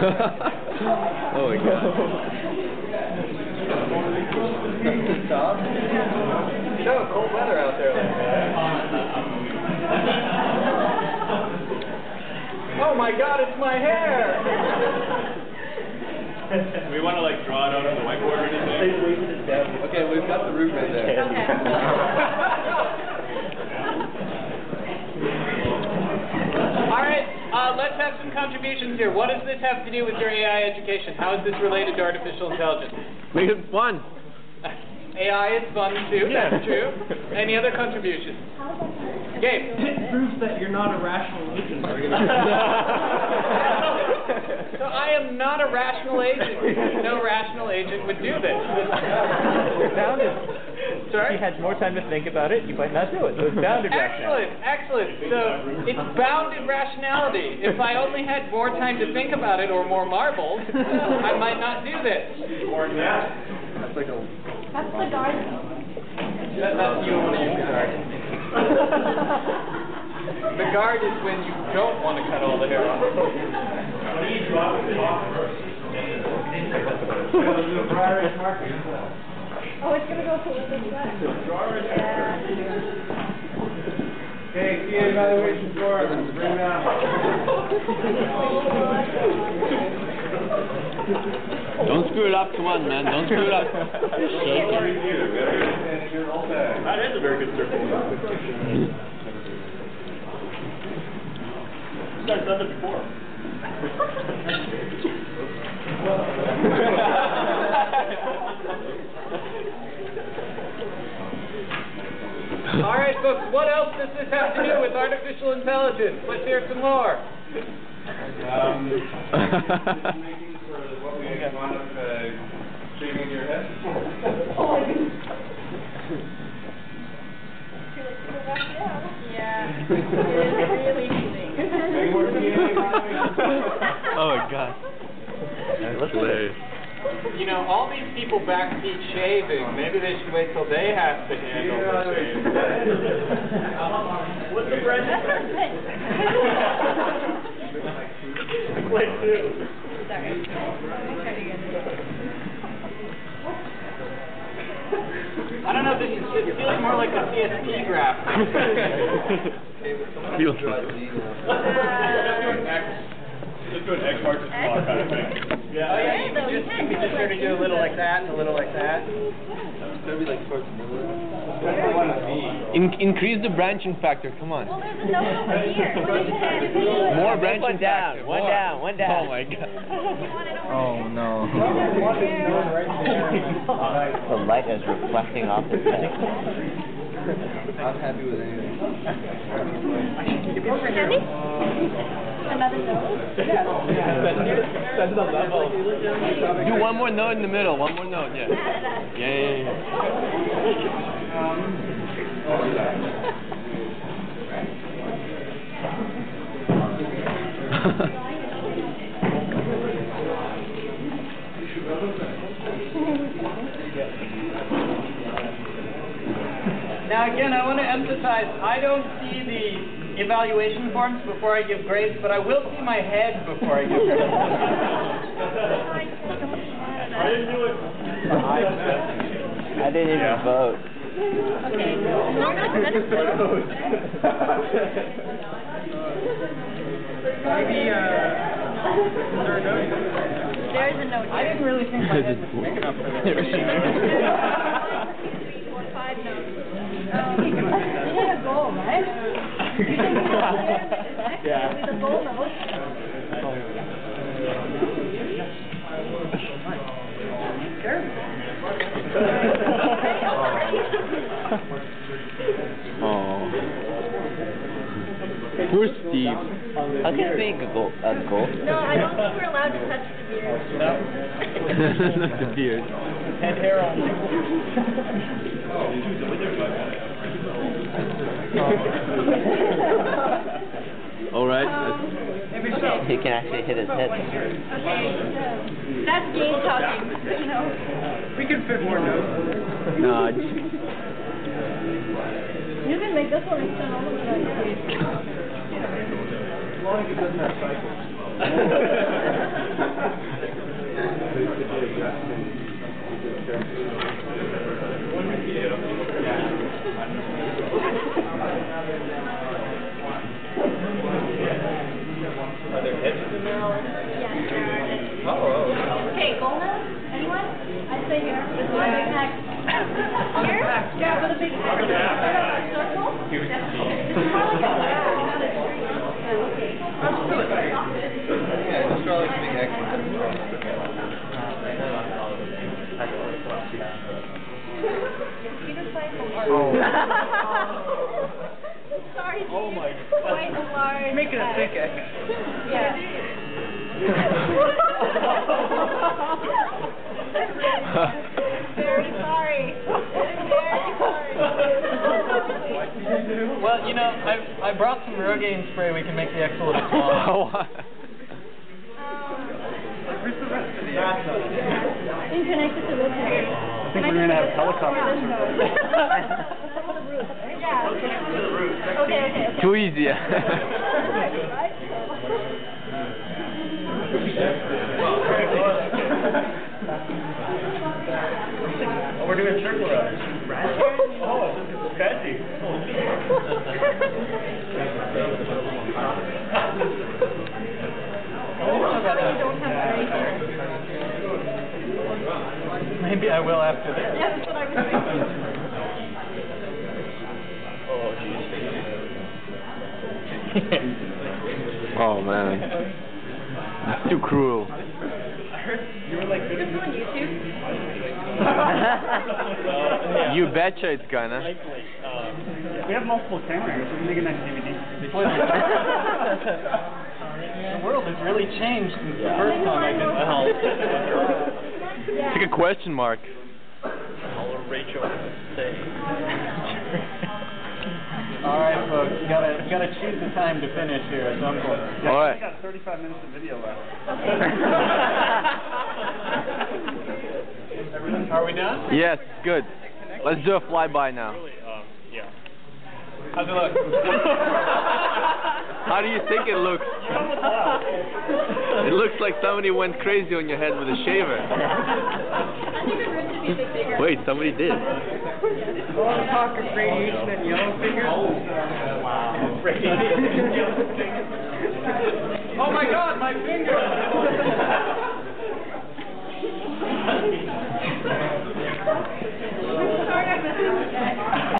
Oh my god. No, cold weather out there like that. Oh my god, it's my hair! Do we want to like draw it out on the whiteboard or anything? Okay, we've got the roof right there. Alright, let's have some contributions here. What does this have to do with your AI education? How is this related to artificial intelligence? Make it fun. AI is fun too, yeah. That's true. Any other contributions? Gabe? It proves that you're not a rational agent. So I am not a rational agent. No rational agent would do this. Sorry? If you had more time to think about it, you might not do it. So it's bounded rationality. Excellent, excellent. So it's bounded rationality. If I only had more time to think about it or more marbles, I might not do this. Or that. That's like a... That's the garden. That's you don't want to use the garden. The guard is when you don't want to cut all the hair off. Oh, it's going to go to the left. Okay, PA evaluation score. Bring it out. Don't screw it up. Come on, man. Don't screw it up. That is a very good circle. I've done it before. All right, folks, what else does this have to do with artificial intelligence? Let's hear some more. Making for what we want of shaving your head. Yeah. Oh my god. That's hilarious. You know, all these people backseat shaving. Maybe they should wait till they have to handle the shaving. What's the bread? Play two. Sorry. I don't know if this is just feeling more like a CSP graph. Feels like just do an X marks the spot kind of thing. Yeah. Oh yeah, you can just sort of do a little like that and a little like that. Maybe like towards the middle. Increase the branching factor. Come on. Well, there's enough over here. More branching factor. One down. Oh my god. Oh no. The light is reflecting off the thing. I'm happy with anything. Another note? That's the level. Do one more note in the middle. One more note, yeah. Now again, I want to emphasize, I don't see the evaluation forms before I give grades, but I will see my head before I give grades. I didn't do it. I didn't even vote. Okay. Maybe, is there a note? There is a note. I didn't really think my head was big enough for that. 3 or 5 notes. You had a goal, right? Yeah. It was a goal note. Sure. Oh. Poor Steve. How can you make a goal? No, I don't think we're allowed to touch the beard. No. Not the beard. Head hair on. All right. He can actually hit his head. Okay. That's game talking. You know. We can fit more notes. No. You can make this one extend all the way down. As long as it doesn't have cycles. Are there hedges in there already? Yes, there are hedges. Oh. Okay, golden? Anyone? I'd say here. Just one big neck. Here? Yeah, with a big neck. Circle? Here's the key. Okay. Yeah, just draw like a big neck. Sorry, oh my God. Quite a large making a pickaxe. Yeah. Very sorry. Very sorry. What did you do? Well, you know, I brought some Rogaine spray we can make the X a little smaller. Where's the rest of the X? You connect it to this one. I think we're going to have helicopters. Okay. Too easy. Oh, we're doing circle rides. Oh, this is fancy. Maybe I will after this. Yeah, that's what I was thinking. Oh, geez. Oh, man. That's too cruel. I heard you were like... Is this on YouTube? You betcha it's gonna. We have multiple cameras. We can make a nice DVD. The world has really changed since the first time I did that. Yeah. It's like a question mark. I'll Rachel say. Alright folks, you gotta choose the time to finish here at some point. Yeah, alright. We got 35 minutes of video left. Are we done? Yes, good. Let's do a flyby now. Yeah. How's it look? How do you think it looks? It looks like somebody went crazy on your head with a shaver. I think the room should be a bit bigger. Wait, somebody did. All talk of radiation and yellow fingers. Wow. Oh my God, my finger! I'm sorry I messed up with that.